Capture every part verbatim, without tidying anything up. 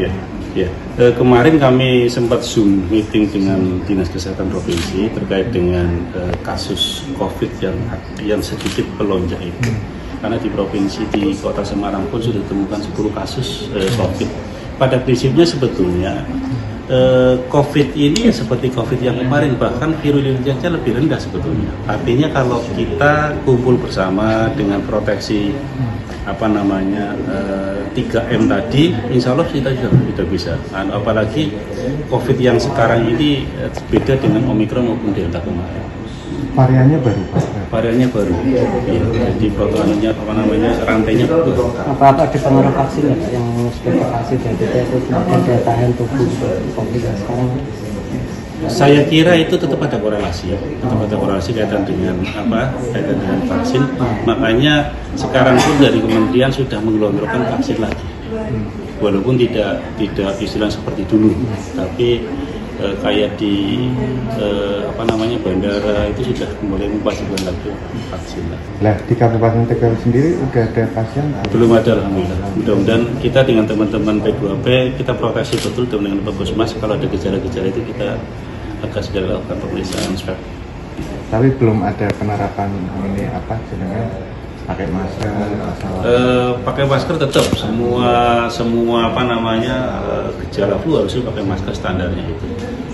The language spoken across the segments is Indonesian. Ya, ya. E, kemarin kami sempat Zoom meeting dengan Dinas Kesehatan Provinsi terkait dengan e, kasus COVID yang yang sedikit melonjak itu. Karena di provinsi di Kota Semarang pun sudah ditemukan sepuluh kasus e, COVID. Pada prinsipnya sebetulnya COVID ini seperti COVID yang kemarin, bahkan virulensinya lebih rendah sebetulnya. Artinya kalau kita kumpul bersama dengan proteksi apa namanya tiga M tadi, insya Allah kita juga sudah bisa. Apalagi COVID yang sekarang ini beda dengan Omikron maupun Delta kemarin. Variannya baru, variannya baru. Ya, jadi protokolnya apa namanya rantainya baru. Apa-apa ada pengaruh vaksin yang seperti vaksin dan itu daya tahan tubuh COVID sekarang? Saya kira itu tetap ada korelasi, tetap ada korelasi kaitan dengan apa, kaitan dengan vaksin. Makanya sekarang pun dari Kementerian sudah menggelontorkan vaksin lagi, walaupun tidak tidak istilah seperti dulu, tapi Uh, kayak di uh, apa namanya bandara itu sudah mulai mewajibkan lagi vaksin. Nah, di Kabupaten Tegal sendiri udah ada pasien? Belum ada, alhamdulillah. Mudah-mudahan kita dengan teman-teman P dua P kita proteksi betul dengan Puskesmas. Kalau ada gejala-gejala itu kita akan segera lakukan pemeriksaan swab. Tapi belum ada penerapan ini apa jenenge? Pakai masker, uh, pakai masker tetap semua semua apa namanya uh, gejala flu harusnya pakai masker standarnya itu.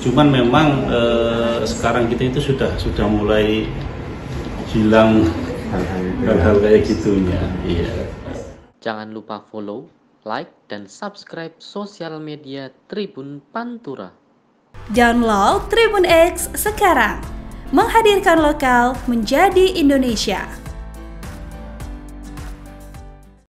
Cuman memang uh, sekarang kita itu sudah sudah mulai hilang hal-hal kayak gitunya. Iya. Jangan lupa follow, like, dan subscribe sosial media Tribun Pantura. Download Tribun X sekarang, menghadirkan lokal menjadi Indonesia.